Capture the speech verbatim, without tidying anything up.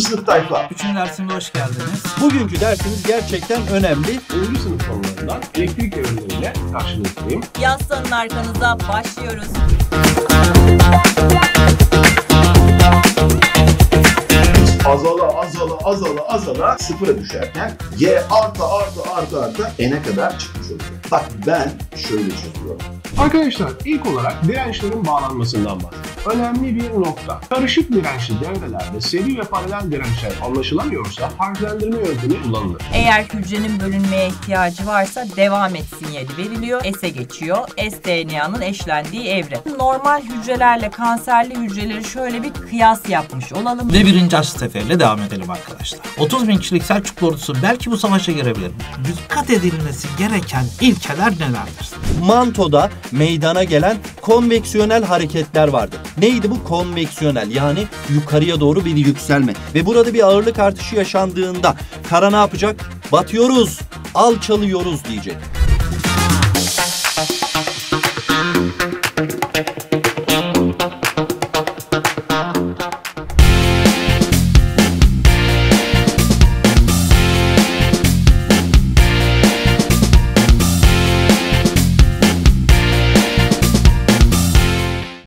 üçüncü sınıf tayfa. üçüncü dersime hoş geldiniz. Bugünkü dersimiz gerçekten önemli. üçüncü sınıf konularından elektrik devreleriyle karşınızdayım. Yaslanın arkanıza, başlıyoruz. Azala azala azala azala sıfıra düşerken y artı artı artı artı n'e kadar çıkmış oluyor. Bak ben şöyle çözüyorum. Arkadaşlar ilk olarak dirençlerin bağlanmasından bahsediyorum. Önemli bir nokta. Karışık dirençli devrelerde seri ve paralel dirençler anlaşılamıyorsa harflendirme yöntemi kullanılır. Eğer hücrenin bölünmeye ihtiyacı varsa devam et sinyali veriliyor. S'e geçiyor. S D N A'nın eşlendiği evre. Normal hücrelerle kanserli hücreleri şöyle bir kıyas yapmış olalım. Ve birinci aşı seferle devam edelim arkadaşlar. otuz bin kişilik Selçuklu ordusu belki bu savaşa girebilir. Dikkat edilmesi gereken ilkeler nelerdir? Mantoda meydana gelen konveksiyonel hareketler vardır. Neydi bu? Konveksiyonel, yani yukarıya doğru bir yükselme. Ve burada bir ağırlık artışı yaşandığında kara ne yapacak? Batıyoruz, alçalıyoruz diyecek.